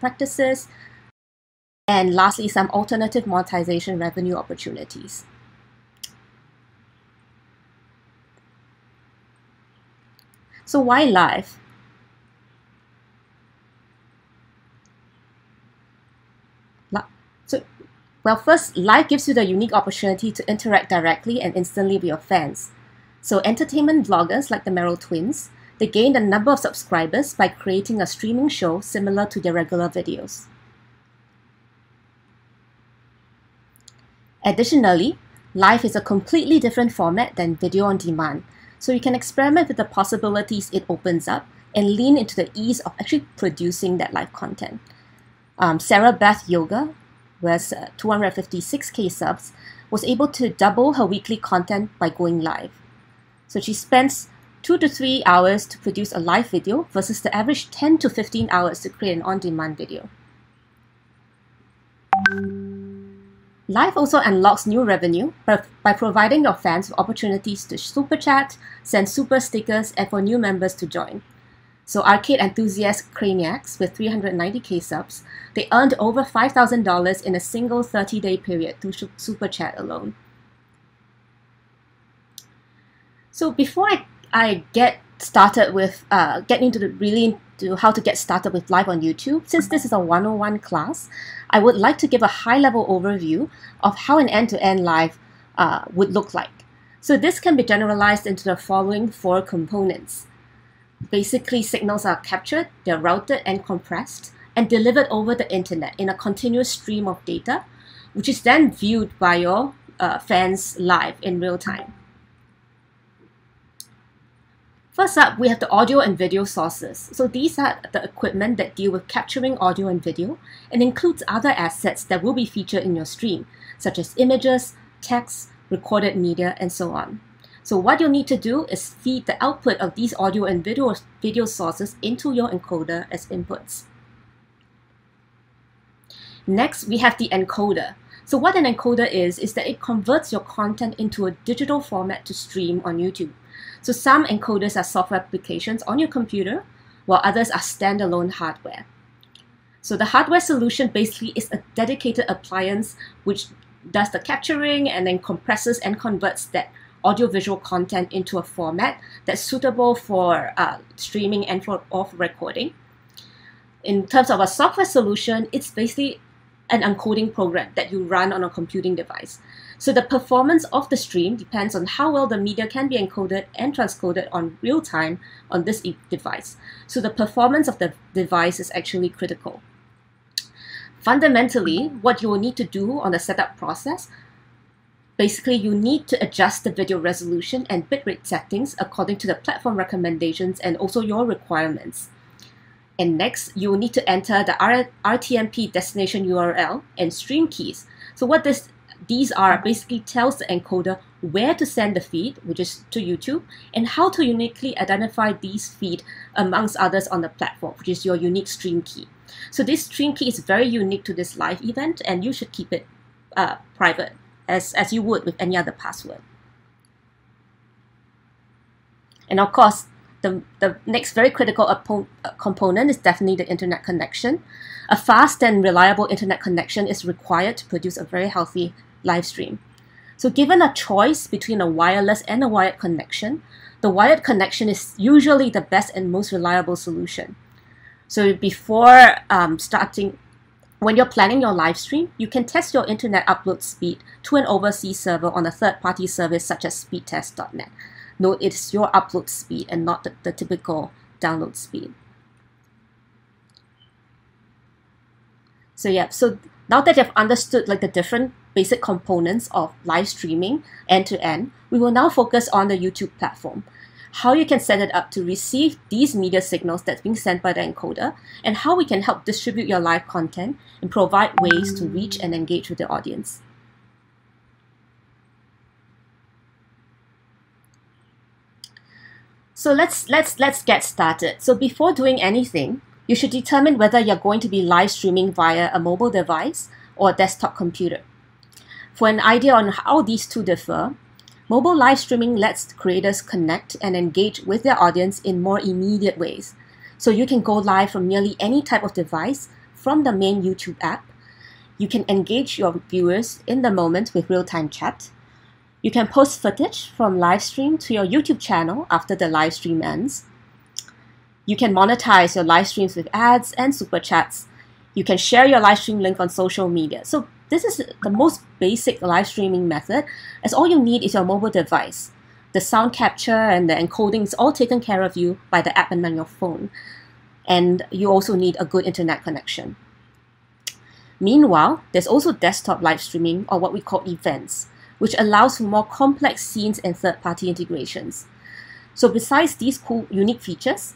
practices, and lastly, some alternative monetization revenue opportunities. So why live? Well, first, live gives you the unique opportunity to interact directly and instantly with your fans. So entertainment vloggers like the Merrill twins, they gained a number of subscribers by creating a streaming show similar to their regular videos. Additionally, live is a completely different format than video on demand, so you can experiment with the possibilities it opens up and lean into the ease of actually producing that live content. Sarah Beth Yoga, who has 256K subs, was able to double her weekly content by going live. So she spends 2 to 3 hours to produce a live video versus the average 10 to 15 hours to create an on-demand video. Live also unlocks new revenue by providing your fans with opportunities to Super Chat, send Super Stickers, and for new members to join. So arcade enthusiast Craniacs, with 390K subs, they earned over $5,000 in a single 30-day period through Super Chat alone. So before I get into how to get started with live on YouTube, since this is a 101 class, I would like to give a high-level overview of how an end-to-end live would look like. So this can be generalized into the following 4 components. Basically, signals are captured, they're routed and compressed, and delivered over the internet in a continuous stream of data, which is then viewed by your fans live in real time. First up, we have the audio and video sources. So these are the equipment that deal with capturing audio and video and includes other assets that will be featured in your stream, such as images, text, recorded media, and so on. So what you'll need to do is feed the output of these audio and video sources into your encoder as inputs. Next, we have the encoder. So what an encoder is that it converts your content into a digital format to stream on YouTube. So some encoders are software applications on your computer, while others are standalone hardware. So the hardware solution basically is a dedicated appliance which does the capturing and then compresses and converts that audiovisual content into a format that's suitable for streaming and for recording. In terms of a software solution, it's basically an encoding program that you run on a computing device. So the performance of the stream depends on how well the media can be encoded and transcoded on real time on this device. So the performance of the device is actually critical. Fundamentally, what you will need to do on the setup process, basically you need to adjust the video resolution and bitrate settings according to the platform recommendations and also your requirements. And next, you will need to enter the RTMP destination URL and stream keys. So what these are basically tells the encoder where to send the feed, which is to YouTube, and how to uniquely identify these feed amongst others on the platform, which is your unique stream key. So this stream key is very unique to this live event, and you should keep it private, as you would with any other password. And of course, the next very critical component is definitely the internet connection. A fast and reliable internet connection is required to produce a very healthy live stream. So given a choice between a wireless and a wired connection, the wired connection is usually the best and most reliable solution. So before when you're planning your live stream, you can test your internet upload speed to an overseas server on a third-party service such as speedtest.net. Note, it's your upload speed and not the typical download speed. So yeah, so now that you've understood like the different basic components of live streaming end-to-end, we will now focus on the YouTube platform, how you can set it up to receive these media signals that's being sent by the encoder, and how we can help distribute your live content and provide ways to reach and engage with the audience. So let's get started. So before doing anything, you should determine whether you're going to be live streaming via a mobile device or a desktop computer. For an idea on how these two differ, mobile live streaming lets creators connect and engage with their audience in more immediate ways. So you can go live from nearly any type of device from the main YouTube app. You can engage your viewers in the moment with real-time chat. You can post footage from live stream to your YouTube channel after the live stream ends. You can monetize your live streams with ads and super chats. You can share your live stream link on social media. So this is the most basic live streaming method, as all you need is your mobile device. The sound capture and the encoding is all taken care of you by the app and on your phone. And you also need a good internet connection. Meanwhile, there's also desktop live streaming, or what we call events, which allows for more complex scenes and third-party integrations. So besides these cool, unique features,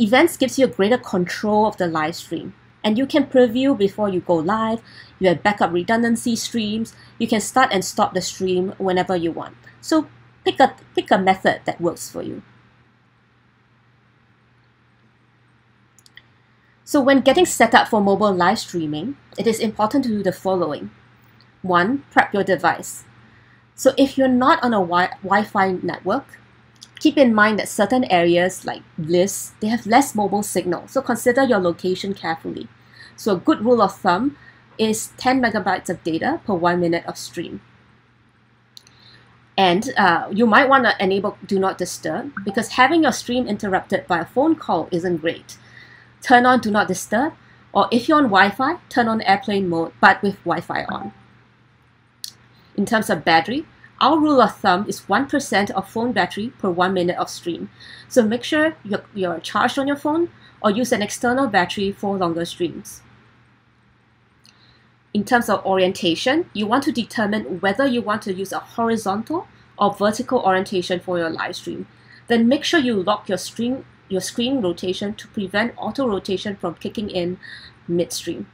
events gives you a greater control of the live stream. And you can preview before you go live, you have backup redundancy streams, you can start and stop the stream whenever you want. So pick a method that works for you. So when getting set up for mobile live streaming, it is important to do the following. 1. Prep your device. So if you're not on a Wi-Fi network, keep in mind that certain areas like lifts, they have less mobile signal, so consider your location carefully. So a good rule of thumb is 10 megabytes of data per 1 minute of stream. And you might want to enable Do Not Disturb, because having your stream interrupted by a phone call isn't great. Turn on Do Not Disturb, or if you're on Wi-Fi, turn on airplane mode, but with Wi-Fi on. In terms of battery, our rule of thumb is 1% of phone battery per 1 minute of stream. So make sure you're charged on your phone, or use an external battery for longer streams. In terms of orientation, you want to determine whether you want to use a horizontal or vertical orientation for your live stream. Then make sure you lock your screen rotation to prevent auto rotation from kicking in midstream.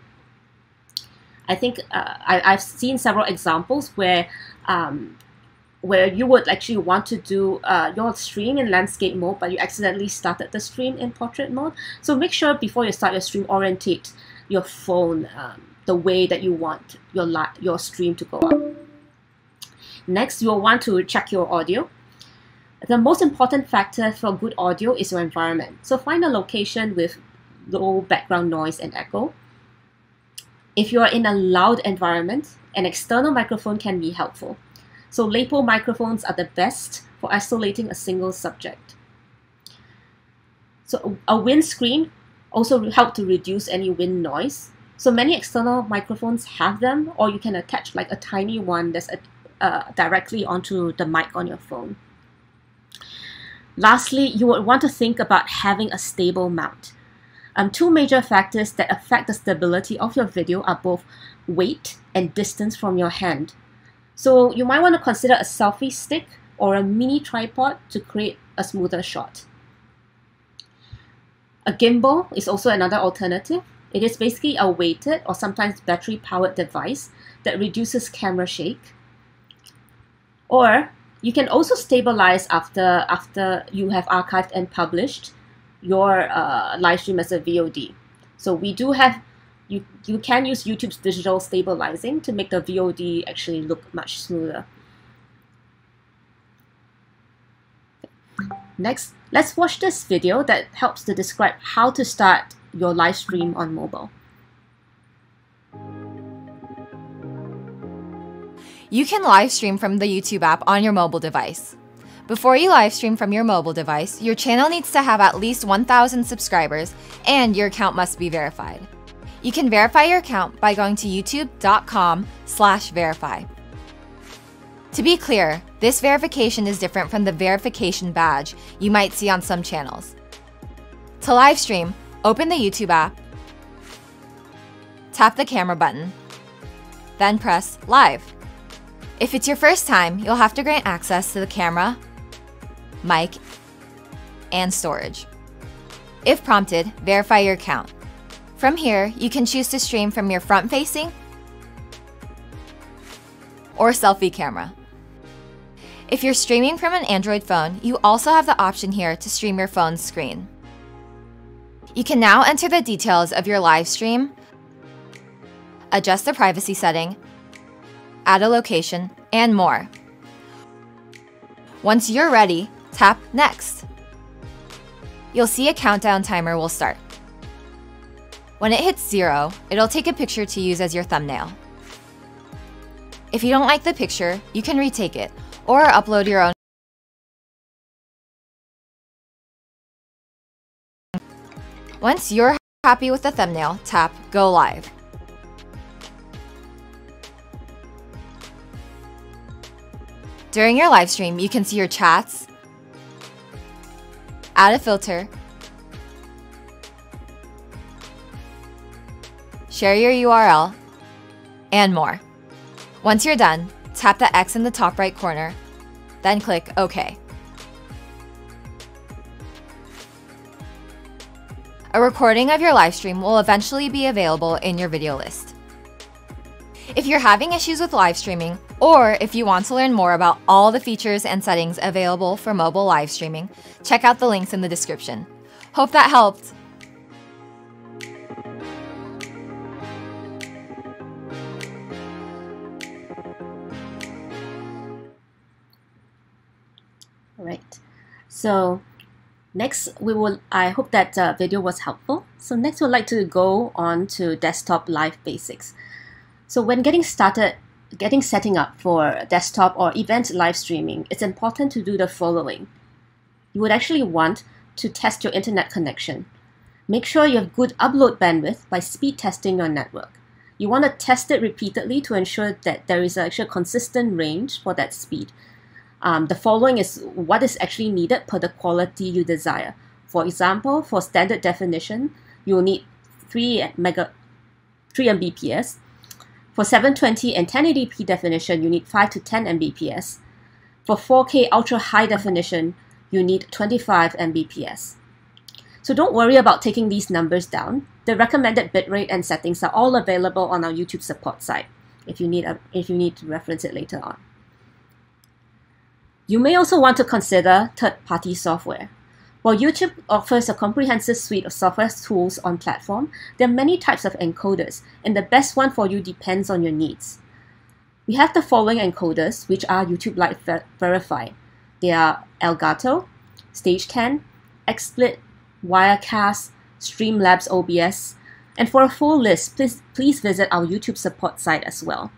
I think I've seen several examples where you would actually want to do your stream in landscape mode, but you accidentally started the stream in portrait mode. So make sure before you start your stream, orientate your phone the way that you want your stream to go up. Next, you'll want to check your audio. The most important factor for good audio is your environment. So find a location with low background noise and echo. If you are in a loud environment, an external microphone can be helpful. So lapel microphones are the best for isolating a single subject. So a windscreen also helps to reduce any wind noise. So many external microphones have them, or you can attach like a tiny one that's directly onto the mic on your phone. Lastly, you would want to think about having a stable mount. Two major factors that affect the stability of your video are both weight and distance from your hand. So you might want to consider a selfie stick or a mini tripod to create a smoother shot. A gimbal is also another alternative. It is basically a weighted or sometimes battery-powered device that reduces camera shake. Or you can also stabilize after you have archived and published your live stream as a VOD. So we do have, you can use YouTube's digital stabilizing to make the VOD actually look much smoother. Next, let's watch this video that helps to describe how to start your live stream on mobile. You can live stream from the YouTube app on your mobile device. Before you live stream from your mobile device, your channel needs to have at least 1,000 subscribers and your account must be verified. You can verify your account by going to youtube.com/verify. To be clear, this verification is different from the verification badge you might see on some channels. To live stream, open the YouTube app, tap the camera button, then press live. If it's your first time, you'll have to grant access to the camera, mic, and storage. If prompted, verify your account. From here, you can choose to stream from your front-facing or selfie camera. If you're streaming from an Android phone, you also have the option here to stream your phone's screen. You can now enter the details of your live stream, adjust the privacy setting, add a location, and more. Once you're ready, tap Next. You'll see a countdown timer will start. When it hits 0, it'll take a picture to use as your thumbnail. If you don't like the picture, you can retake it or upload your own. Once you're happy with the thumbnail, tap Go Live. During your live stream, you can see your chats, add a filter, share your URL, and more. Once you're done, tap the X in the top right corner, then click OK. A recording of your live stream will eventually be available in your video list. If you're having issues with live streaming, or if you want to learn more about all the features and settings available for mobile live streaming, check out the links in the description. Hope that helped! All right, so next, we will. I hope that video was helpful. So next, we'd like to go on to desktop live basics. So when getting started, setting up for desktop or event live streaming, it's important to do the following. You would actually want to test your internet connection. Make sure you have good upload bandwidth by speed testing your network. You want to test it repeatedly to ensure that there is actually a consistent range for that speed. The following is what is actually needed per the quality you desire. For example, for standard definition, you will need 3 Mbps. For 720 and 1080p definition, you need 5 to 10 Mbps. For 4K ultra high definition, you need 25 Mbps. So don't worry about taking these numbers down. The recommended bitrate and settings are all available on our YouTube support site if you need, to reference it later on. You may also want to consider third-party software. While YouTube offers a comprehensive suite of software tools on platform, there are many types of encoders, and the best one for you depends on your needs. We have the following encoders, which are YouTube Lite verified. They are Elgato, Stage 10, XSplit, Wirecast, Streamlabs OBS, and for a full list, please visit our YouTube support site as well.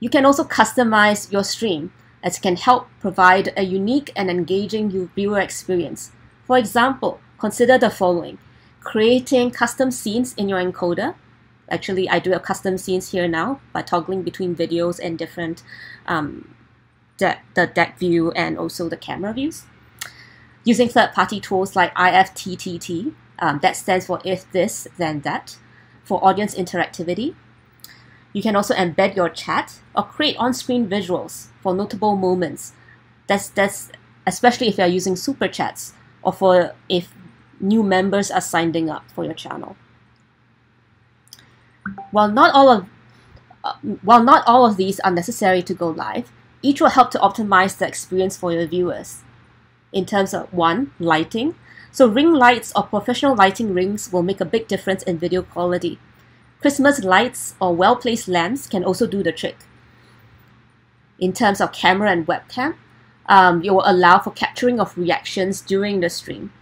You can also customize your stream, as it can help provide a unique and engaging viewer experience. For example, consider the following: creating custom scenes in your encoder. Actually, I do have custom scenes here now by toggling between videos and different the deck view and also the camera views. Using third-party tools like IFTTT, that stands for If This Then That, for audience interactivity. You can also embed your chat or create on-screen visuals for notable moments. That's especially if you're using Super Chats or for if new members are signing up for your channel. While not all of these are necessary to go live, each will help to optimize the experience for your viewers. In terms of 1, lighting. So ring lights or professional lighting rings will make a big difference in video quality. Christmas lights or well-placed lamps can also do the trick. In terms of camera and webcam, it will allow for capturing of reactions during the stream.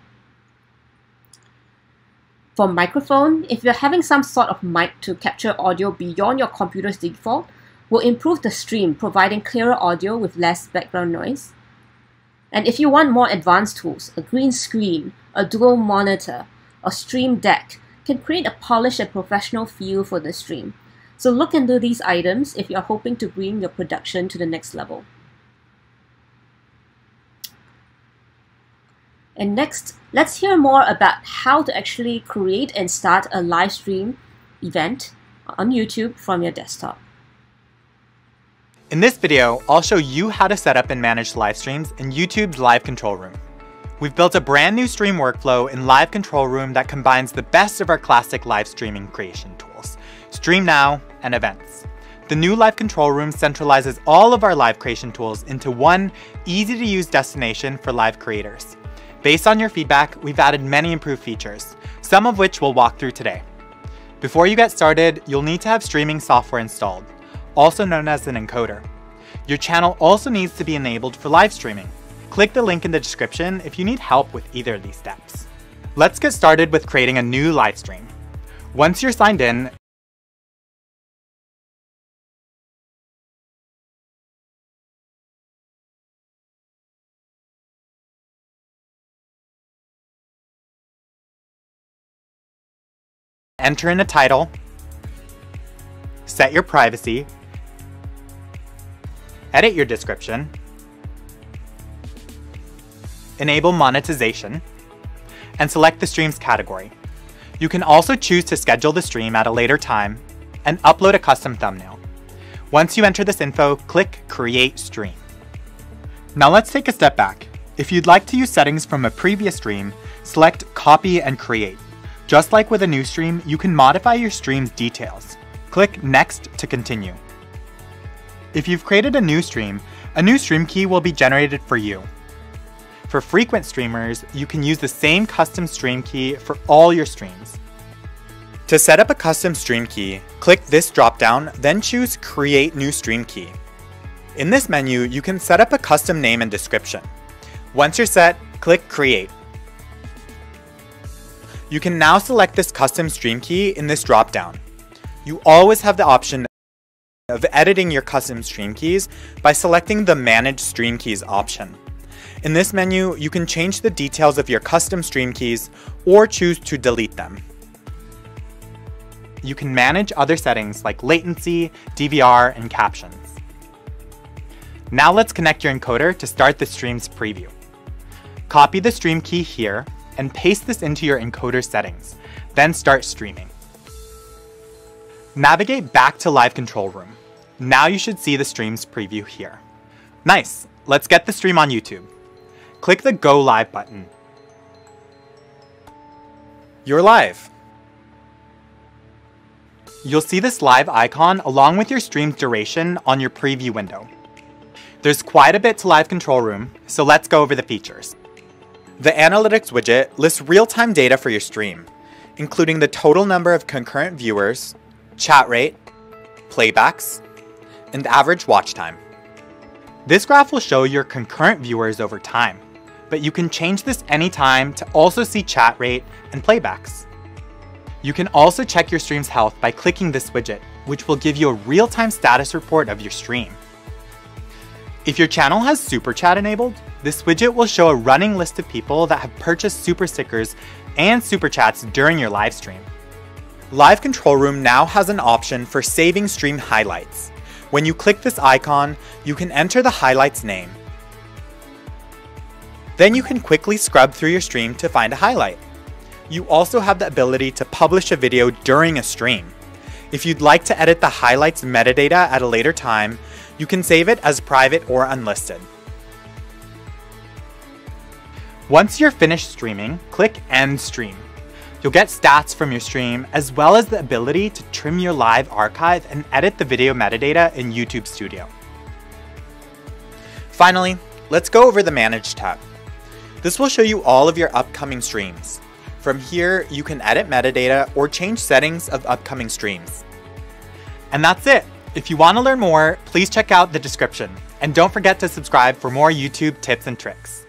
For microphone, if you're having some sort of mic to capture audio beyond your computer's default, will improve the stream, providing clearer audio with less background noise. And if you want more advanced tools, a green screen, a dual monitor, a stream deck, can create a polished and professional feel for the stream. So look into these items if you're hoping to bring your production to the next level. And next, let's hear more about how to actually create and start a live stream event on YouTube from your desktop. In this video, I'll show you how to set up and manage live streams in YouTube's Live Control Room. We've built a brand new stream workflow in Live Control Room that combines the best of our classic live streaming creation tools, Stream Now and Events. The new Live Control Room centralizes all of our live creation tools into one easy-to-use destination for live creators. Based on your feedback, we've added many improved features, some of which we'll walk through today. Before you get started, you'll need to have streaming software installed, also known as an encoder. Your channel also needs to be enabled for live streaming. Click the link in the description if you need help with either of these steps. Let's get started with creating a new live stream. Once you're signed in, enter in a title, set your privacy, edit your description, enable monetization, and select the stream's category. You can also choose to schedule the stream at a later time and upload a custom thumbnail. Once you enter this info, click Create Stream. Now let's take a step back. If you'd like to use settings from a previous stream, select Copy and Create. Just like with a new stream, you can modify your stream's details. Click Next to continue. If you've created a new stream key will be generated for you. For frequent streamers, you can use the same custom stream key for all your streams. To set up a custom stream key, click this dropdown, then choose Create New Stream Key. In this menu, you can set up a custom name and description. Once you're set, click Create. You can now select this custom stream key in this dropdown. You always have the option of editing your custom stream keys by selecting the Manage Stream Keys option. In this menu, you can change the details of your custom stream keys or choose to delete them. You can manage other settings like latency, DVR, and captions. Now let's connect your encoder to start the stream's preview. Copy the stream key here and paste this into your encoder settings, then start streaming. Navigate back to Live Control Room. Now you should see the stream's preview here. Nice, let's get the stream on YouTube. Click the Go Live button. You're live. You'll see this live icon along with your stream's duration on your preview window. There's quite a bit to Live Control Room, so let's go over the features. The Analytics widget lists real-time data for your stream, including the total number of concurrent viewers, chat rate, playbacks, and average watch time. This graph will show your concurrent viewers over time, but you can change this anytime to also see chat rate and playbacks. You can also check your stream's health by clicking this widget, which will give you a real-time status report of your stream. If your channel has Super Chat enabled, this widget will show a running list of people that have purchased Super Stickers and Super Chats during your live stream. Live Control Room now has an option for saving stream highlights. When you click this icon, you can enter the highlight's name. Then you can quickly scrub through your stream to find a highlight. You also have the ability to publish a video during a stream. If you'd like to edit the highlight's metadata at a later time, you can save it as private or unlisted. Once you're finished streaming, click End Stream. You'll get stats from your stream, as well as the ability to trim your live archive and edit the video metadata in YouTube Studio. Finally, let's go over the Manage tab. This will show you all of your upcoming streams. From here, you can edit metadata or change settings of upcoming streams. And that's it. If you want to learn more, please check out the description. And don't forget to subscribe for more YouTube tips and tricks.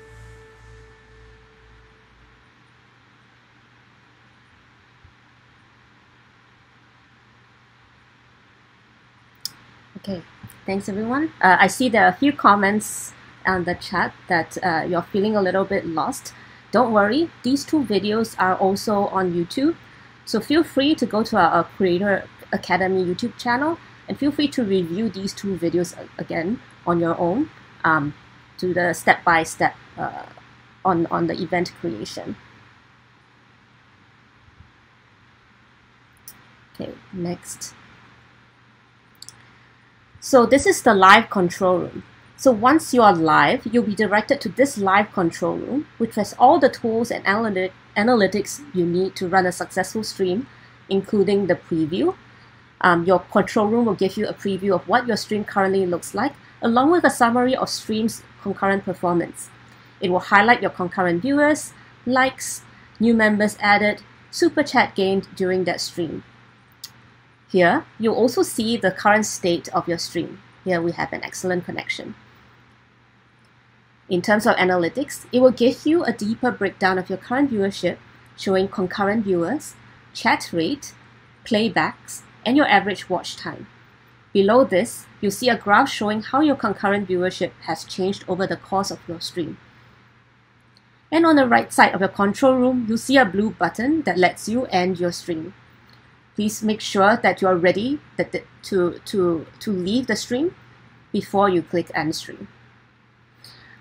Okay, thanks everyone. I see there are a few comments on the chat that you're feeling a little bit lost. Don't worry, these two videos are also on YouTube. So feel free to go to our Creator Academy YouTube channel and feel free to review these two videos again on your own to the step-by-step on the event creation. Okay, next. So this is the live control room. So once you are live, you'll be directed to this live control room, which has all the tools and analytics you need to run a successful stream, including the preview. Your control room will give you a preview of what your stream currently looks like, along with a summary of stream's concurrent performance. It will highlight your concurrent viewers, likes, new members added, super chat gained during that stream. Here, you'll also see the current state of your stream. Here we have an excellent connection. In terms of analytics, it will give you a deeper breakdown of your current viewership, showing concurrent viewers, chat rate, playbacks, and your average watch time. Below this, you'll see a graph showing how your concurrent viewership has changed over the course of your stream. And on the right side of your control room, you'll see a blue button that lets you end your stream. Please make sure that you're ready to leave the stream before you click end stream.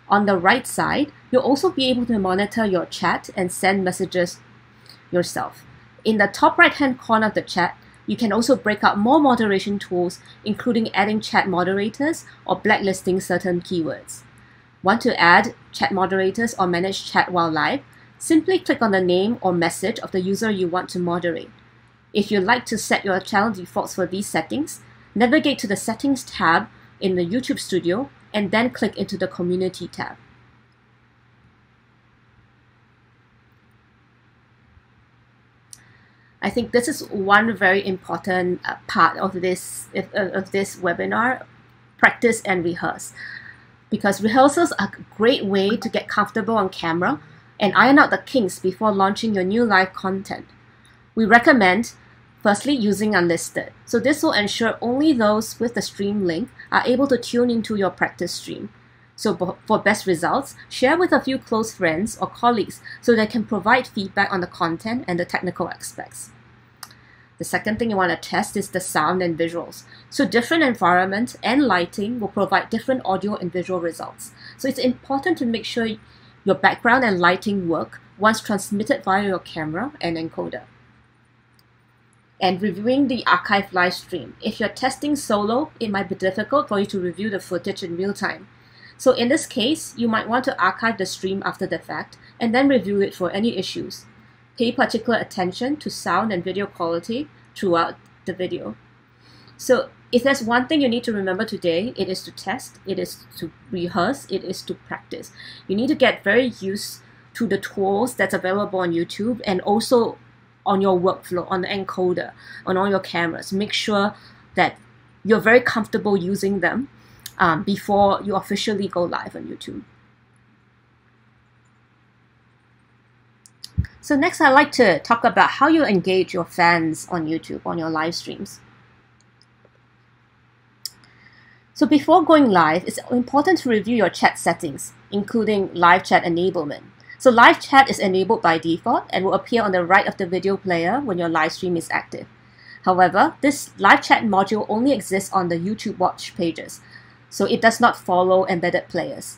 On the right side, you'll also be able to monitor your chat and send messages yourself. In the top right-hand corner of the chat, you can also break out more moderation tools, including adding chat moderators or blacklisting certain keywords. Want to add chat moderators or manage chat while live? Simply click on the name or message of the user you want to moderate. If you'd like to set your channel defaults for these settings, navigate to the Settings tab in the YouTube Studio and then click into the Community tab. I think this is one very important part of this webinar, practice and rehearse. Because rehearsals are a great way to get comfortable on camera and iron out the kinks before launching your new live content. We recommend, firstly, using Unlisted. So this will ensure only those with the stream link are able to tune into your practice stream. So for best results, share with a few close friends or colleagues so they can provide feedback on the content and the technical aspects. The second thing you want to test is the sound and visuals. So different environments and lighting will provide different audio and visual results. So it's important to make sure your background and lighting work once transmitted via your camera and encoder. And reviewing the archive live stream. If you're testing solo, it might be difficult for you to review the footage in real time. So in this case, you might want to archive the stream after the fact and then review it for any issues. Pay particular attention to sound and video quality throughout the video. So if there's one thing you need to remember today, it is to test, it is to rehearse, it is to practice. You need to get very used to the tools that's available on YouTube and also on your workflow, on the encoder, on all your cameras. Make sure that you're very comfortable using them before you officially go live on YouTube. So next, I'd like to talk about how you engage your fans on YouTube, on your live streams. So before going live, it's important to review your chat settings, including live chat enablement. So live chat is enabled by default and will appear on the right of the video player when your live stream is active. However, this live chat module only exists on the YouTube watch pages, so it does not follow embedded players.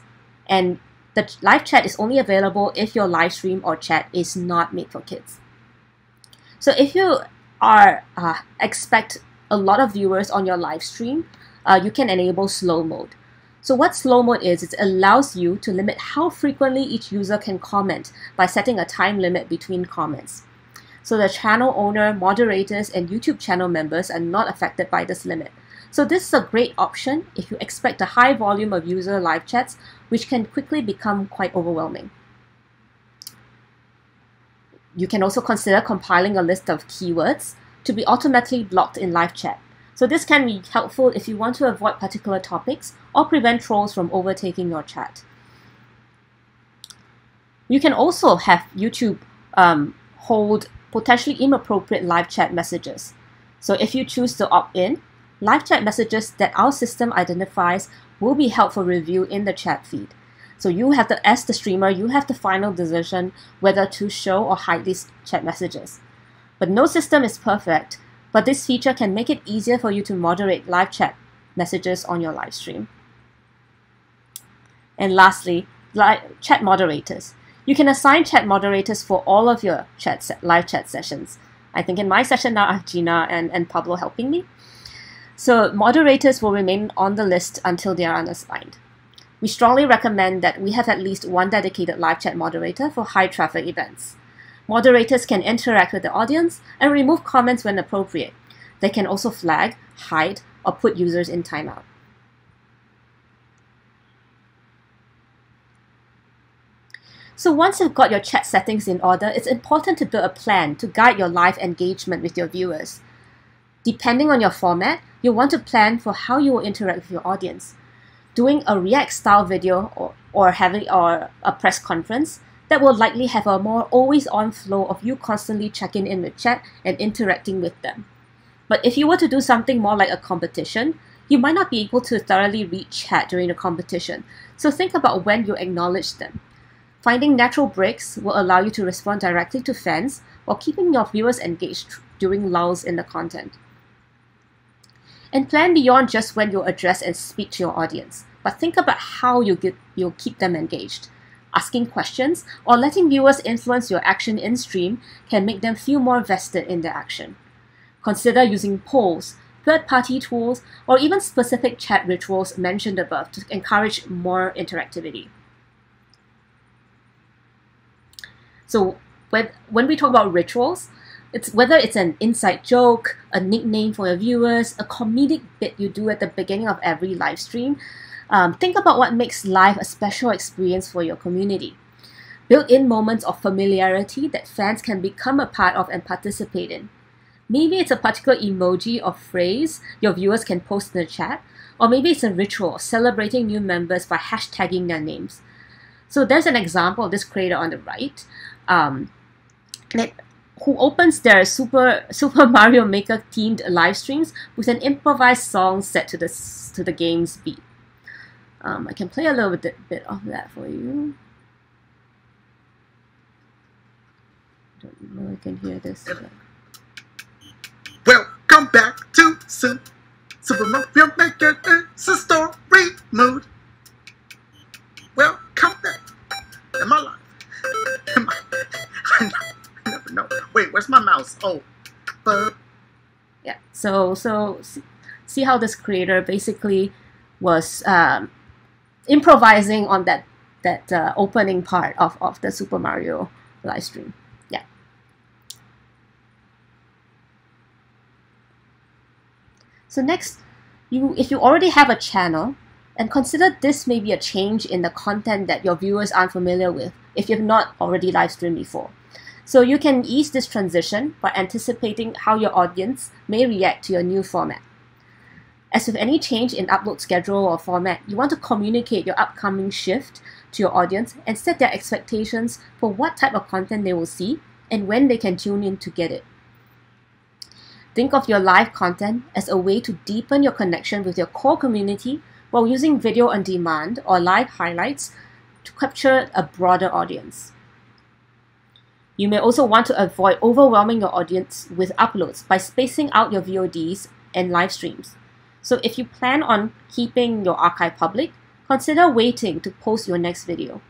And the live chat is only available if your live stream or chat is not made for kids. So if you are expect a lot of viewers on your live stream, you can enable slow mode. So what slow mode is, it allows you to limit how frequently each user can comment by setting a time limit between comments. So the channel owner, moderators, and YouTube channel members are not affected by this limit. So this is a great option if you expect a high volume of user live chats, which can quickly become quite overwhelming. You can also consider compiling a list of keywords to be automatically blocked in live chat. So this can be helpful if you want to avoid particular topics or prevent trolls from overtaking your chat. You can also have YouTube hold potentially inappropriate live chat messages. So if you choose to opt in, live chat messages that our system identifies will be held for review in the chat feed. So you have to, as the streamer, you have the final decision whether to show or hide these chat messages. But no system is perfect, but this feature can make it easier for you to moderate live chat messages on your live stream. And lastly, chat moderators. You can assign chat moderators for all of your live chat sessions. I think in my session now I have Gina and Pablo helping me. So moderators will remain on the list until they are unassigned. We strongly recommend that we have at least one dedicated live chat moderator for high traffic events. Moderators can interact with the audience and remove comments when appropriate. They can also flag, hide, or put users in timeout. So once you've got your chat settings in order, it's important to build a plan to guide your live engagement with your viewers. Depending on your format, you want to plan for how you will interact with your audience. Doing a React-style video or a press conference that will likely have a more always-on flow of you constantly checking in with chat and interacting with them. But if you were to do something more like a competition, you might not be able to thoroughly read chat during the competition, so think about when you acknowledge them. Finding natural breaks will allow you to respond directly to fans while keeping your viewers engaged during lulls in the content. And plan beyond just when you address and speak to your audience, but think about how you'll keep them engaged. Asking questions or letting viewers influence your action in stream can make them feel more vested in the action. Consider using polls, third-party tools, or even specific chat rituals mentioned above to encourage more interactivity. So when we talk about rituals, it's whether it's an inside joke, a nickname for your viewers, a comedic bit you do at the beginning of every live stream, think about what makes live a special experience for your community. Build in moments of familiarity that fans can become a part of and participate in. Maybe it's a particular emoji or phrase your viewers can post in the chat, or maybe it's a ritual celebrating new members by hashtagging their names. So there's an example of this creator on the right, who opens their Super Mario Maker themed live streams with an improvised song set to the game's beat. I can play a little bit of that for you. I don't know if I can hear this. But... Welcome back to Super Mario Maker Story Mode. Welcome back. Am I live? Am I never know. Wait, where's my mouse? Oh. Yeah, so see how this creator basically was improvising on that opening part of the Super Mario live stream. So next, if you already have a channel, and consider this may be a change in the content that your viewers aren't familiar with if you've not already live streamed before. So you can ease this transition by anticipating how your audience may react to your new format. As with any change in upload schedule or format, you want to communicate your upcoming shift to your audience and set their expectations for what type of content they will see and when they can tune in to get it. Think of your live content as a way to deepen your connection with your core community while using video on demand or live highlights to capture a broader audience. You may also want to avoid overwhelming your audience with uploads by spacing out your VODs and live streams. So if you plan on keeping your archive public, consider waiting to post your next video.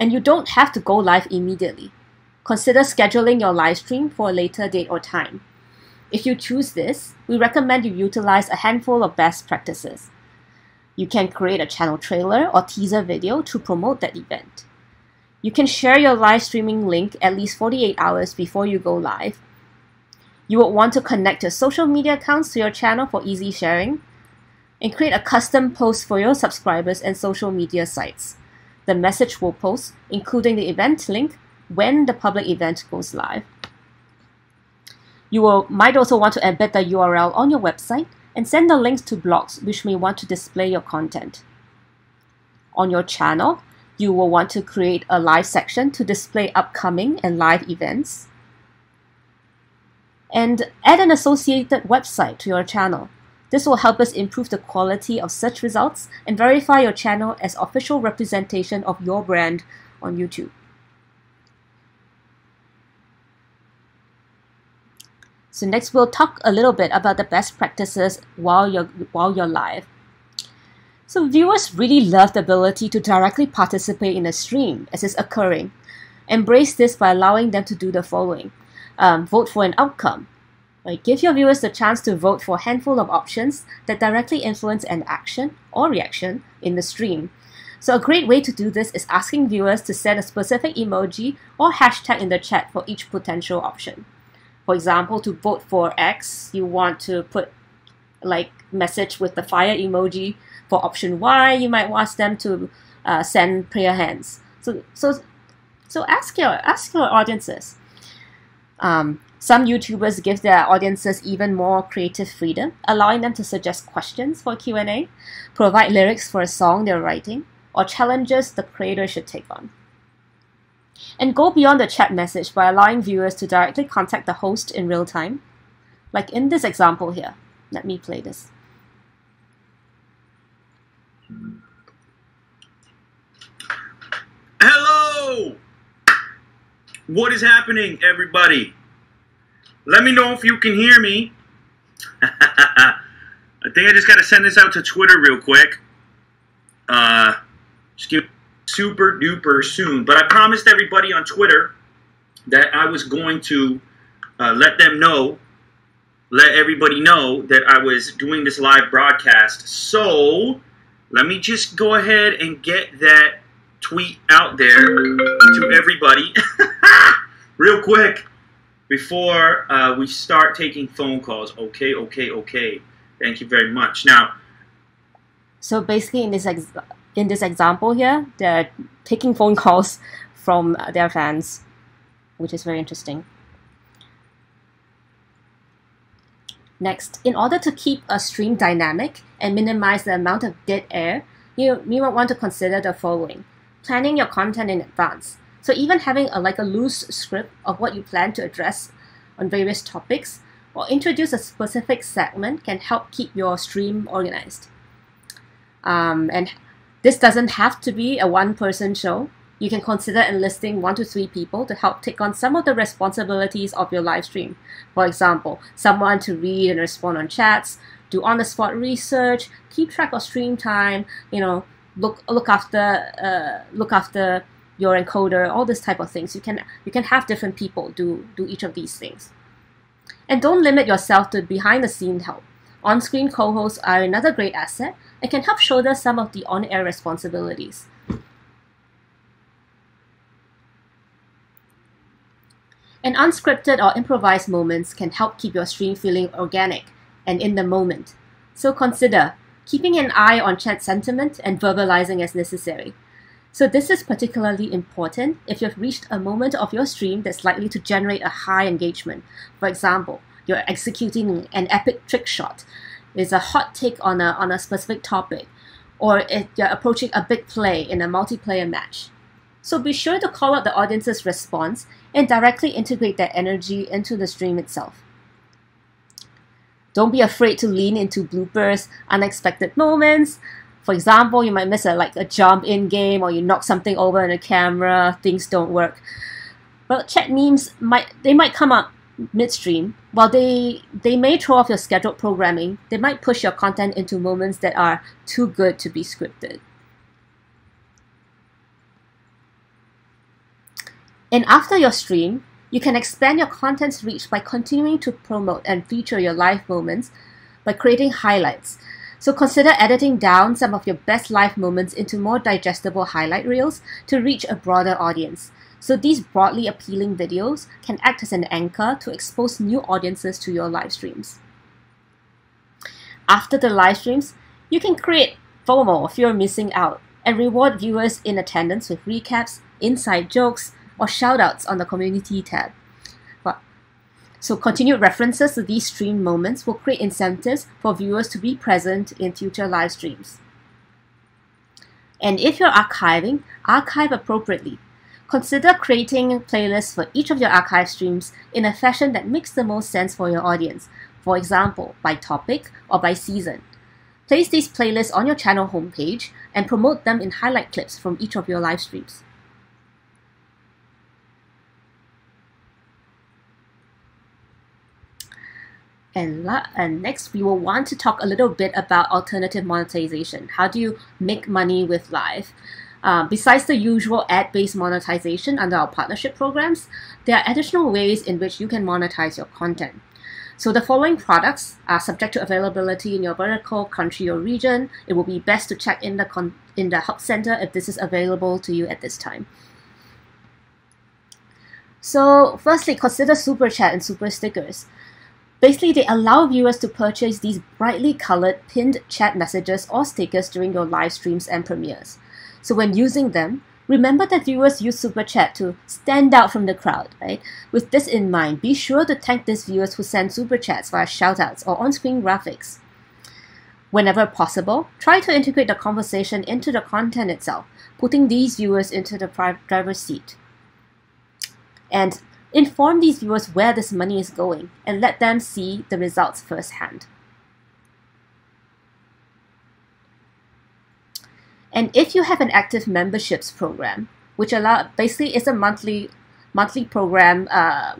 And you don't have to go live immediately. Consider scheduling your live stream for a later date or time. If you choose this, we recommend you utilize a handful of best practices. You can create a channel trailer or teaser video to promote that event. You can share your live streaming link at least 48 hours before you go live. You would want to connect your social media accounts to your channel for easy sharing, and create a custom post for your subscribers and social media sites. The message will post, including the event link, when the public event goes live. You might also want to embed the URL on your website and send the links to blogs which may want to display your content. On your channel, you will want to create a live section to display upcoming and live events. And add an associated website to your channel. This will help us improve the quality of search results and verify your channel as official representation of your brand on YouTube. So next, we'll talk a little bit about the best practices while you're live. So viewers really love the ability to directly participate in a stream as it's occurring. Embrace this by allowing them to do the following. Vote for an outcome. Right? Give your viewers the chance to vote for a handful of options that directly influence an action or reaction in the stream. So a great way to do this is asking viewers to send a specific emoji or hashtag in the chat for each potential option. For example, to vote for X, you want to put like message with the fire emoji. For option Y, you might ask them to send prayer hands. So ask your audiences. Some YouTubers give their audiences even more creative freedom, allowing them to suggest questions for Q&A, provide lyrics for a song they're writing, or challenges the creator should take on. And go beyond the chat message by allowing viewers to directly contact the host in real time, like in this example here. Let me play this. Hello! What is happening, everybody? Let me know if you can hear me. I think I just got to send this out to Twitter real quick. Super duper soon. But I promised everybody on Twitter that I was going to let everybody know that I was doing this live broadcast. So let me just go ahead and get that tweet out there to everybody real quick before we start taking phone calls. Okay. Thank you very much. Now, so basically in this example here, they're taking phone calls from their fans, which is very interesting. Next, in order to keep a stream dynamic and minimize the amount of dead air, you might want to consider the following. Planning your content in advance. So even having a loose script of what you plan to address on various topics or introduce a specific segment can help keep your stream organized. And this doesn't have to be a one-person show. You can consider enlisting 1 to 3 people to help take on some of the responsibilities of your live stream. For example, someone to read and respond on chats, do on-the-spot research, keep track of stream time, look after your encoder, all this type of things. You can have different people do each of these things. And don't limit yourself to behind-the-scenes help. On-screen co-hosts are another great asset and can help shoulder some of the on-air responsibilities. And unscripted or improvised moments can help keep your stream feeling organic and in the moment. So consider keeping an eye on chat sentiment and verbalizing as necessary. So this is particularly important if you've reached a moment of your stream that's likely to generate a high engagement. For example, you're executing an epic trick shot, is a hot take on a specific topic, or if you're approaching a big play in a multiplayer match. So be sure to call out the audience's response and directly integrate their energy into the stream itself. Don't be afraid to lean into bloopers, unexpected moments. For example, you might miss a jump in game, or you knock something over in a camera, things don't work. Well, chat memes might come up midstream. While they may throw off your scheduled programming, they might push your content into moments that are too good to be scripted. And after your stream, you can expand your content's reach by continuing to promote and feature your live moments by creating highlights. So consider editing down some of your best live moments into more digestible highlight reels to reach a broader audience. So these broadly appealing videos can act as an anchor to expose new audiences to your live streams. After the live streams, you can create FOMO, or fear of missing out, and reward viewers in attendance with recaps, inside jokes, or shoutouts on the community tab. So continued references to these stream moments will create incentives for viewers to be present in future live streams. And if you're archiving, archive appropriately. Consider creating playlists for each of your archive streams in a fashion that makes the most sense for your audience, for example, by topic or by season. Place these playlists on your channel homepage and promote them in highlight clips from each of your live streams. And next, we will want to talk a little bit about alternative monetization. How do you make money with live? Besides the usual ad-based monetization under our partnership programs, there are additional ways in which you can monetize your content. So the following products are subject to availability in your vertical, country, or region. It will be best to check in the hub center if this is available to you at this time. So firstly, consider Super Chat and Super Stickers. Basically, they allow viewers to purchase these brightly colored pinned chat messages or stickers during your live streams and premieres. So when using them, remember that viewers use Super Chat to stand out from the crowd, right? With this in mind, be sure to thank these viewers who send Super Chats via shoutouts or on-screen graphics. Whenever possible, try to integrate the conversation into the content itself, putting these viewers into the driver's seat. and inform these viewers where this money is going and let them see the results firsthand. And if you have an active memberships program, which basically is a monthly program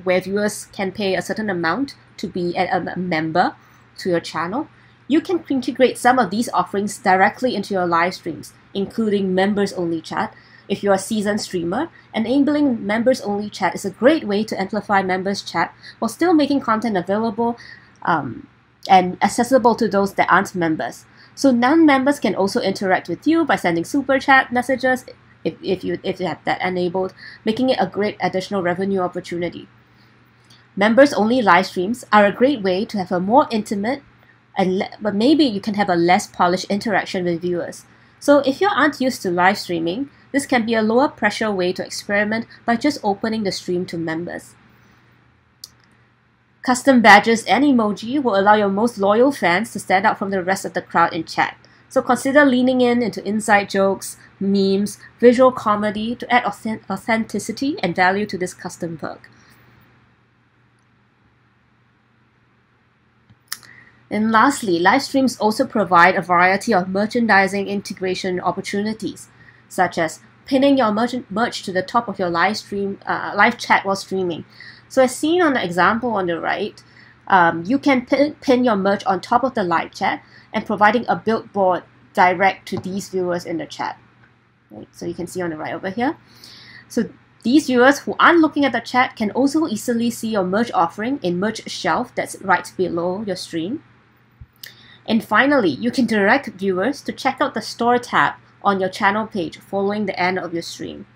where viewers can pay a certain amount to be a member to your channel, you can integrate some of these offerings directly into your live streams, including members-only chat if you're a seasoned streamer. Enabling members-only chat is a great way to amplify members' chat while still making content available and accessible to those that aren't members. So non-members can also interact with you by sending Super Chat messages if you have that enabled, making it a great additional revenue opportunity. Members-only live streams are a great way to have a more intimate, but maybe you can have a less polished interaction with viewers. So if you aren't used to live streaming, this can be a lower pressure way to experiment by just opening the stream to members. Custom badges and emoji will allow your most loyal fans to stand out from the rest of the crowd in chat. So consider leaning into inside jokes, memes, visual comedy to add authenticity and value to this custom perk. And lastly, live streams also provide a variety of merchandising integration opportunities, such as pinning your merch to the top of your live chat while streaming. So as seen on the example on the right, you can pin your merch on top of the live chat and providing a billboard direct to these viewers in the chat. Right? So you can see on the right over here. So these viewers who aren't looking at the chat can also easily see your merch offering in merch shelf that's right below your stream. And finally, you can direct viewers to check out the store tab on your channel page following the end of your stream.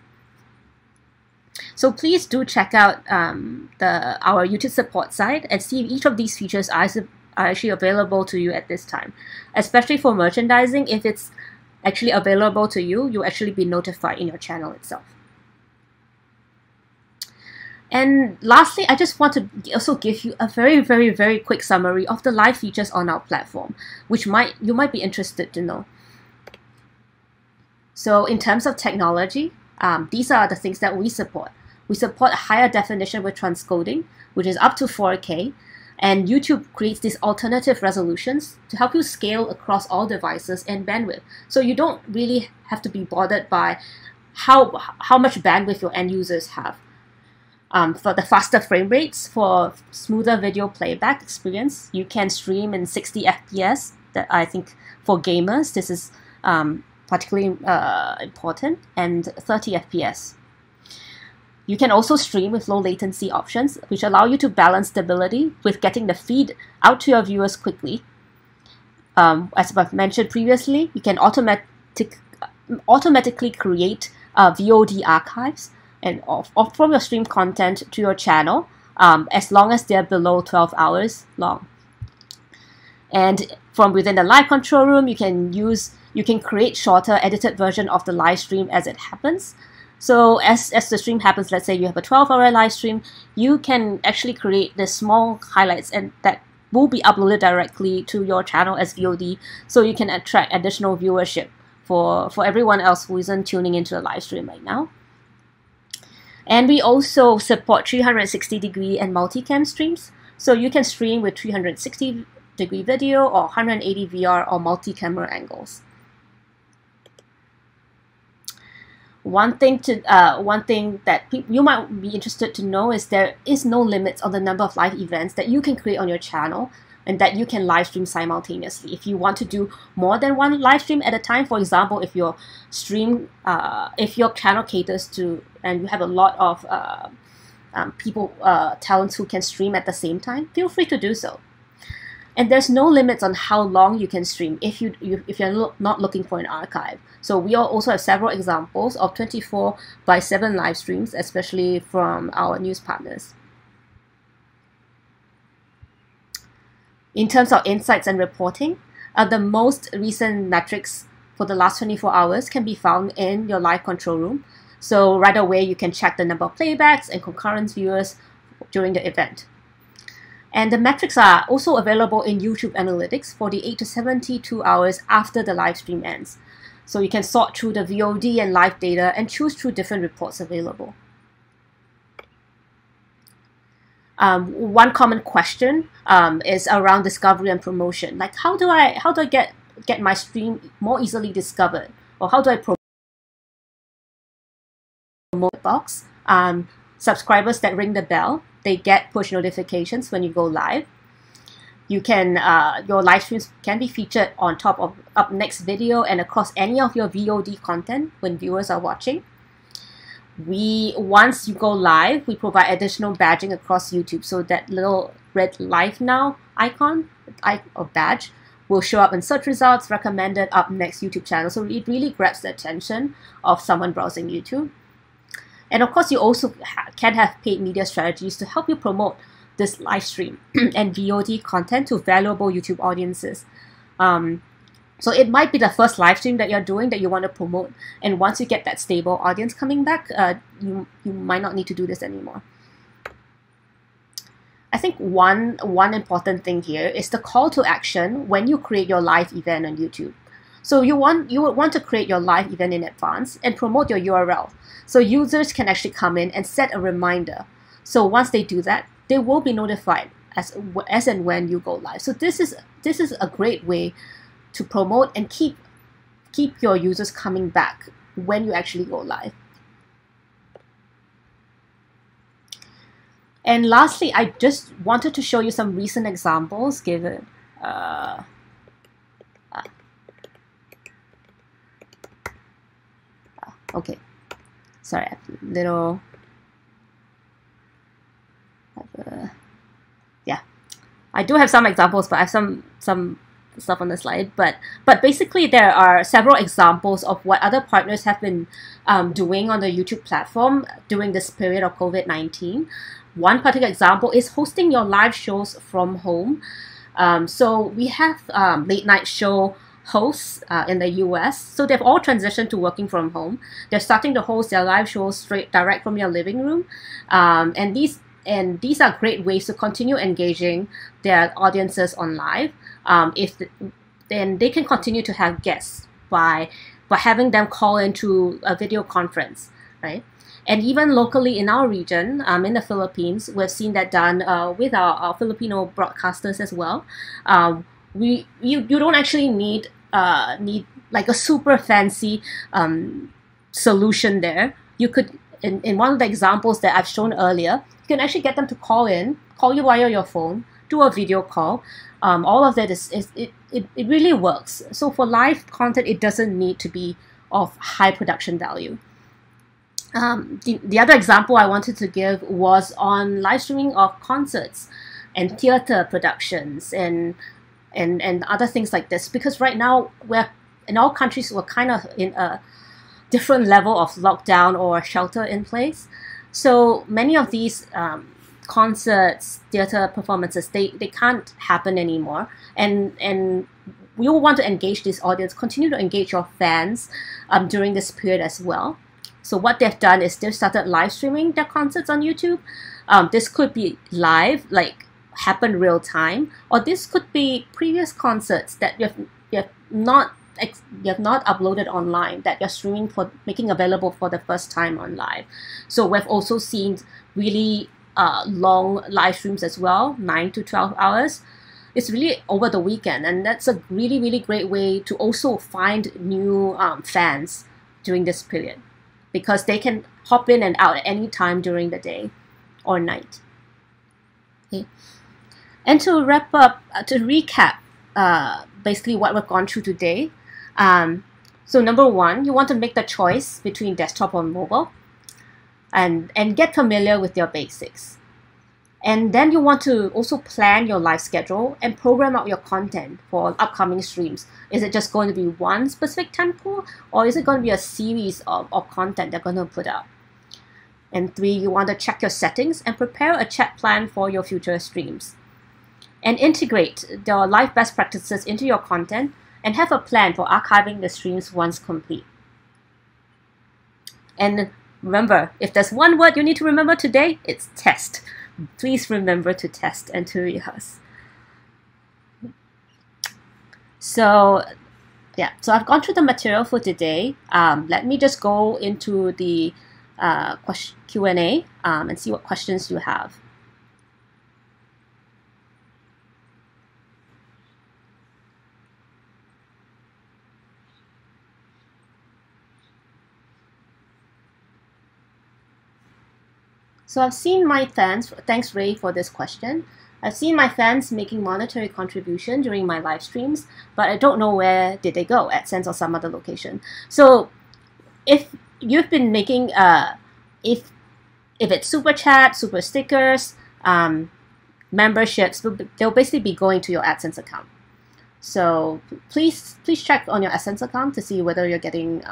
So please do check out our YouTube support site and see if each of these features are actually available to you at this time. Especially for merchandising, if it's actually available to you, you'll actually be notified in your channel itself. And lastly, I just want to also give you a very, very quick summary of the live features on our platform, which you might be interested to know. So in terms of technology, these are the things that we support. We support higher definition with transcoding, which is up to 4K, and YouTube creates these alternative resolutions to help you scale across all devices and bandwidth. So you don't really have to be bothered by how much bandwidth your end users have. For the faster frame rates, for smoother video playback experience, you can stream in 60 FPS. That I think for gamers, this is particularly important, and 30 FPS. You can also stream with low latency options, which allow you to balance stability with getting the feed out to your viewers quickly. As I've mentioned previously, you can automatically create VOD archives and from your stream content to your channel as long as they're below 12 hours long. And from within the live control room, you can create shorter edited version of the live stream as it happens. So as the stream happens, let's say you have a 12-hour live stream, you can actually create the small highlights and that will be uploaded directly to your channel as VOD, so you can attract additional viewership for everyone else who isn't tuning into the live stream right now. And we also support 360-degree and multicam streams. So you can stream with 360-degree video or 180 VR or multi-camera angles. One thing that you might be interested to know is there is no limits on the number of live events that you can create on your channel and that you can live stream simultaneously. If you want to do more than one live stream at a time, for example, if your stream, if your channel caters to, and you have a lot of talents who can stream at the same time, feel free to do so. And there's no limits on how long you can stream if you're not looking for an archive. So we also have several examples of 24/7 live streams, especially from our news partners. In terms of insights and reporting, the most recent metrics for the last 24 hours can be found in your live control room. So right away, you can check the number of playbacks and concurrent viewers during the event. And the metrics are also available in YouTube Analytics 48 to 72 hours after the live stream ends. So you can sort through the VOD and live data and choose through different reports available. One common question is around discovery and promotion. Like, how do I get my stream more easily discovered, or how do I promote box? Subscribers that ring the bell, they get push notifications when you go live. You can your live streams can be featured on top of Up Next video and across any of your VOD content when viewers are watching. Once you go live, we provide additional badging across YouTube. So that little red Live Now icon or badge will show up in search results, recommended, Up Next YouTube channel. So it really grabs the attention of someone browsing YouTube. And of course, you also can have paid media strategies to help you promote this live stream and VOD content to valuable YouTube audiences. So it might be the first live stream that you're doing that you want to promote. And once you get that stable audience coming back, you might not need to do this anymore. I think one important thing here is the call to action when you create your live event on YouTube. So you would want to create your live event in advance and promote your URL, so users can actually come in and set a reminder. So once they do that, they will be notified as and when you go live. So this is a great way to promote and keep your users coming back when you actually go live. And lastly, I just wanted to show you some recent examples given. Okay, sorry, a little. Yeah, I do have some examples, but I have some stuff on the slide, but basically there are several examples of what other partners have been doing on the YouTube platform during this period of COVID-19. One particular example is hosting your live shows from home. So we have late night show hosts in the US. So they've all transitioned to working from home. They're starting to host their live shows direct from your living room, and these are great ways to continue engaging their audiences on live. Then they can continue to have guests by having them call into a video conference, right? And even locally in our region, in the Philippines, we've seen that done with our Filipino broadcasters as well. You don't actually need like a super fancy solution there. You could, in one of the examples that I've shown earlier, you can actually get them to call you via your phone, do a video call. All of that it really works. So for live content, it doesn't need to be of high production value. The other example I wanted to give was on live streaming of concerts and theater productions and other things like this, because right now all countries were kind of in a different level of lockdown or shelter in place. So many of these concerts, theater performances, they can't happen anymore. And we all want to engage this audience, continue to engage your fans during this period as well. So what they've done is they've started live streaming their concerts on YouTube. This could be live, like happen real time, or this could be previous concerts that you have not uploaded online, that you're streaming for, making available for the first time on live. So we've also seen really long live streams as well, 9 to 12 hours. It's really over the weekend, and that's a really, really great way to also find new fans during this period, because they can hop in and out at any time during the day or night. Okay. And to wrap up, to recap, basically what we've gone through today. So number one, you want to make the choice between desktop or mobile, and get familiar with your basics. And then you want to also plan your live schedule and program out your content for upcoming streams. Is it just going to be one specific tempo, or is it going to be a series of content they're going to put out? And three, you want to check your settings and prepare a chat plan for your future streams. And integrate the live best practices into your content and have a plan for archiving the streams once complete. And remember, if there's one word you need to remember today, it's test. Please remember to test and to rehearse. So yeah, so I've gone through the material for today. Let me just go into the Q&A and see what questions you have. So I've seen my fans, thanks Ray for this question, I've seen my fans making monetary contribution during my live streams, but I don't know where did they go, AdSense or some other location. So if you've been making, if it's Super Chat, Super Stickers, memberships, they'll basically be going to your AdSense account. So please check on your AdSense account to see whether you're getting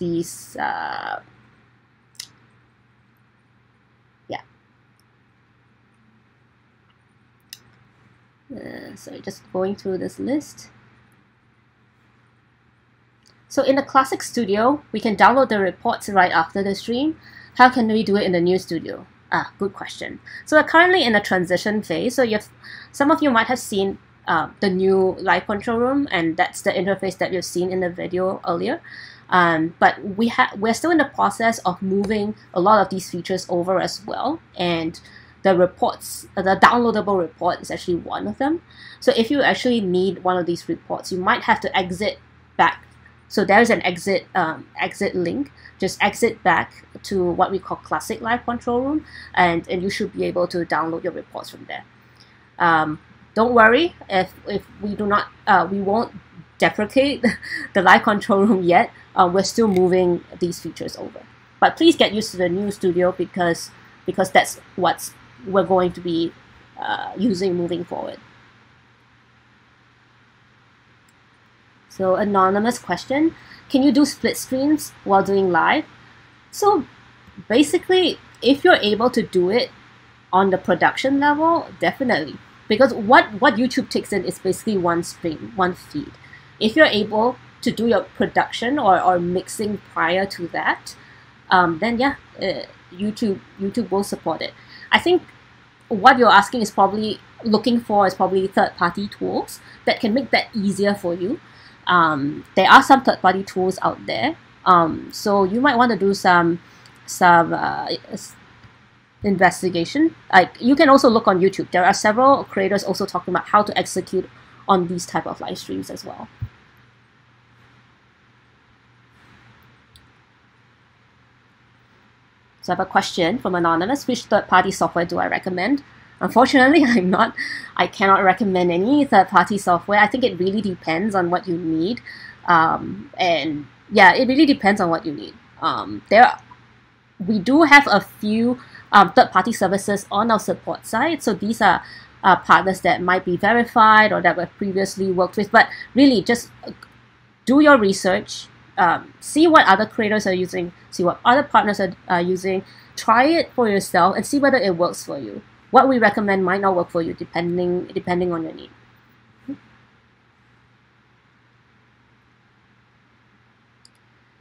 these, so just going through this list. So in the classic studio, we can download the reports right after the stream. How can we do it in the new studio? Ah, good question. So we're currently in a transition phase. So some of you might have seen the new live control room, and that's the interface that you've seen in the video earlier. But we're still in the process of moving a lot of these features over as well, and the reports, the downloadable report is actually one of them. So if you actually need one of these reports, you might have to exit back. So there's an exit exit link. Just exit back to what we call classic live control room, and you should be able to download your reports from there. Don't worry if we do not we won't deprecate the live control room yet. We're still moving these features over. But please get used to the new studio because that's what's we're going to be using moving forward. So anonymous question, can you do split screens while doing live? So basically, if you're able to do it on the production level, definitely. Because what YouTube takes in is basically one stream, one feed. If you're able to do your production or mixing prior to that, then yeah, YouTube will support it. I think what you're asking is probably looking for is probably third-party tools that can make that easier for you. There are some third-party tools out there, so you might want to do some investigation. Like you can also look on YouTube. There are several creators also talking about how to execute on these type of live streams as well. So I have a question from Anonymous, which third-party software do I recommend? Unfortunately, I cannot recommend any third-party software. I think it really depends on what you need. And yeah, it really depends on what you need. We do have a few third-party services on our support side. So these are partners that might be verified or that we've previously worked with, but really just do your research. See what other creators are using, see what other partners are using, try it for yourself and see whether it works for you. What we recommend might not work for you depending on your need.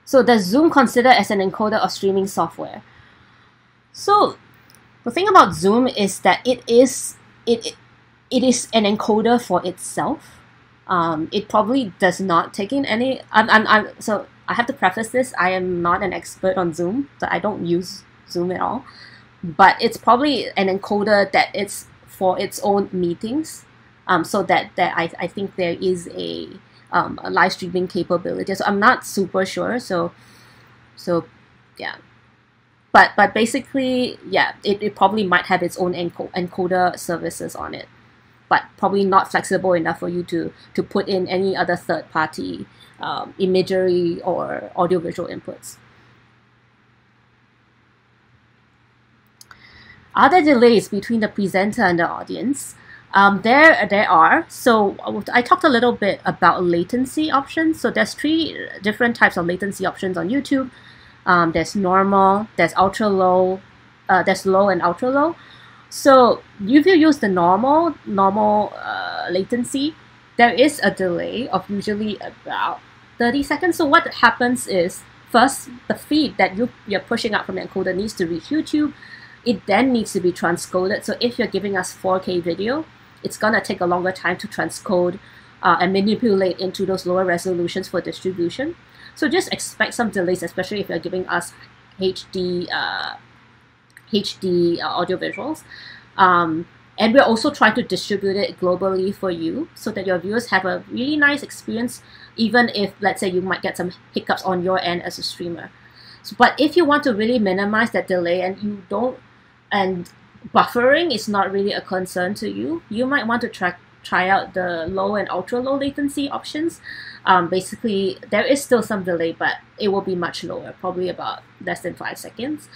So does Zoom consider as an encoder or streaming software? So the thing about Zoom is that it is an encoder for itself. It probably does not take in any. So I have to preface this. I am not an expert on Zoom, so I don't use Zoom at all. But it's probably an encoder that it's for its own meetings, so that I think there is a live streaming capability. So I'm not super sure. So yeah. But basically, yeah, it probably might have its own encoder services on it, but probably not flexible enough for you to put in any other third-party imagery or audiovisual inputs. Are there delays between the presenter and the audience? There are. So I talked a little bit about latency options. So there's 3 different types of latency options on YouTube. There's normal, there's ultra low, there's low and ultra low. So if you use the normal latency, there is a delay of usually about 30 seconds. So what happens is, first, the feed that you're pushing out from the encoder needs to reach YouTube. It then needs to be transcoded. So if you're giving us 4K video, it's going to take a longer time to transcode and manipulate into those lower resolutions for distribution. So just expect some delays, especially if you're giving us HD audio visuals, and we're also trying to distribute it globally for you so that your viewers have a really nice experience, even if, let's say, you might get some hiccups on your end as a streamer. So, but if you want to really minimize that delay and you don't and buffering is not really a concern to you, you might want to try out the low and ultra low latency options. Basically, there is still some delay, but it will be much lower, probably about less than 5 seconds.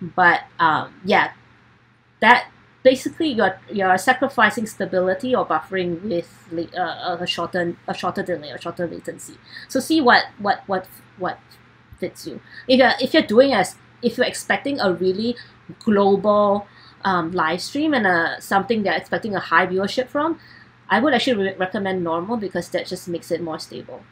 But yeah, that basically you're sacrificing stability or buffering with a shorter delay, a shorter latency. So see what fits you. If you're expecting a really global live stream and something they're expecting a high viewership from, I would actually recommend normal, because that just makes it more stable.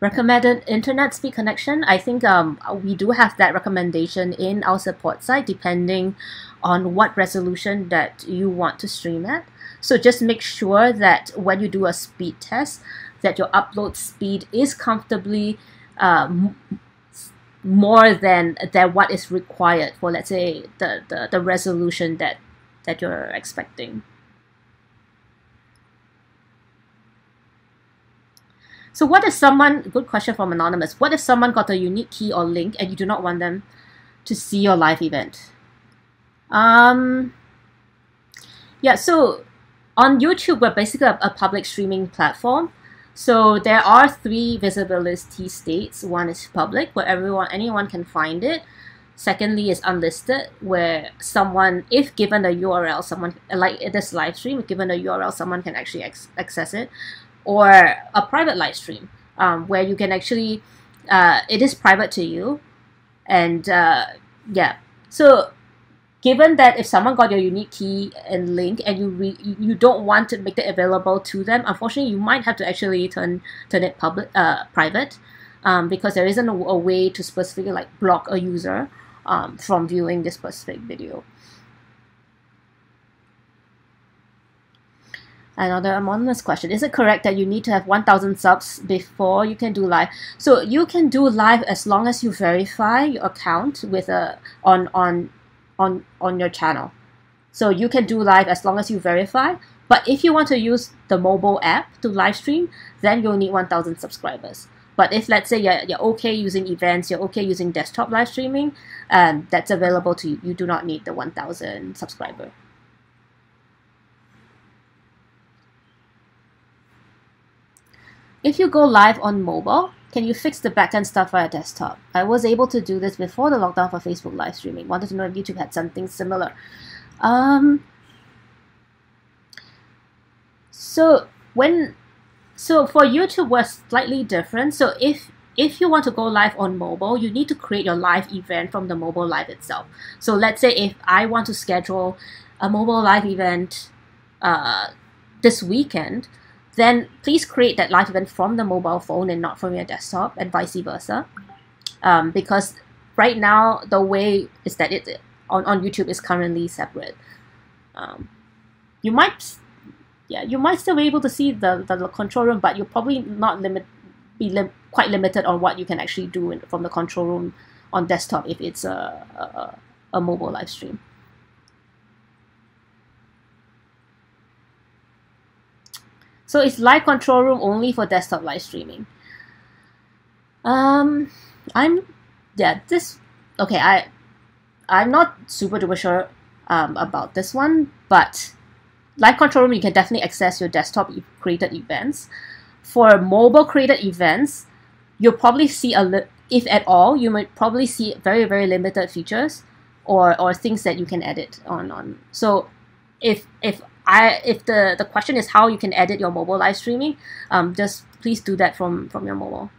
Recommended internet speed connection. I think we do have that recommendation in our support site, depending on what resolution that you want to stream at. So just make sure that when you do a speed test, that your upload speed is comfortably more than what is required for, let's say, the resolution that you're expecting. So what if someone, good question from Anonymous, what if someone got a unique key or link and you do not want them to see your live event? Yeah, so on YouTube, we're basically a public streaming platform. So there are 3 visibility states. One is public, where anyone can find it. Secondly is unlisted, where someone, if given a URL, someone, like this live stream, if given a URL, someone can actually access it. Or a private live stream, where you can actually, it is private to you. And yeah, so given that if someone got your unique key and link and you don't want to make that available to them, unfortunately, you might have to actually turn it private, because there isn't a way to specifically like block a user from viewing this specific video. Another anonymous question: is it correct that you need to have 1,000 subs before you can do live? So you can do live as long as you verify your account with on your channel. So you can do live as long as you verify, but if you want to use the mobile app to live stream, then you'll need 1,000 subscribers. But if, let's say, you're okay using events, you're okay using desktop live streaming, that's available to you. You do not need the 1,000 subscriber. If you go live on mobile, can you fix the backend stuff via desktop? I was able to do this before the lockdown for Facebook live streaming. Wanted to know if YouTube had something similar. So for YouTube was slightly different. So if you want to go live on mobile, you need to create your live event from the mobile live itself. So let's say if I want to schedule a mobile live event this weekend, then please create that live event from the mobile phone and not from your desktop, and vice versa. Because right now, the way is that it on YouTube is currently separate. You might still be able to see the control room, but you'll probably not be quite limited on what you can actually do from the control room on desktop if it's a mobile live stream. So it's live control room only for desktop live streaming. I'm not super duper sure about this one, but live control room, you can definitely access your desktop created events. For mobile created events, you'll probably see if at all, you might probably see very, very limited features or things that you can edit on. So if the question is how you can edit your mobile live streaming, just please do that from your mobile.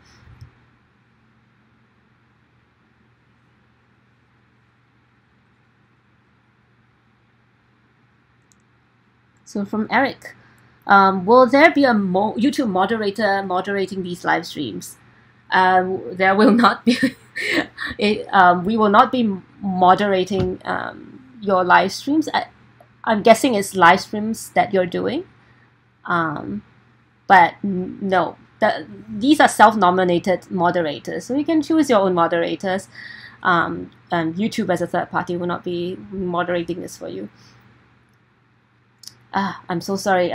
So from Eric, will there be a YouTube moderator moderating these live streams? There will not be. We will not be moderating your live streams. I'm guessing it's live streams that you're doing, but no, these are self-nominated moderators, so you can choose your own moderators. And YouTube as a third party will not be moderating this for you. I'm so sorry,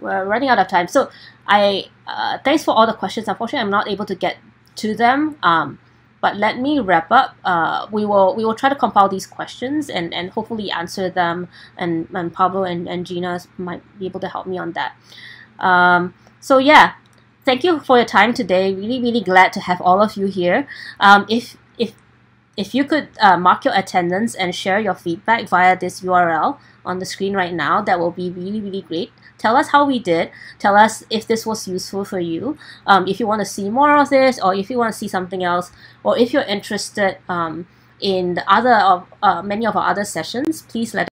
we're running out of time. So thanks for all the questions. Unfortunately, I'm not able to get to them. But let me wrap up. We will try to compile these questions and hopefully answer them, and Pablo and Gina might be able to help me on that. So yeah, thank you for your time today. Really, really glad to have all of you here. If you could mark your attendance and share your feedback via this URL on the screen right now, that will be really, really great. Tell us how we did. Tell us if this was useful for you, if you want to see more of this, or if you want to see something else, or if you're interested in the other many of our other sessions, please let us know.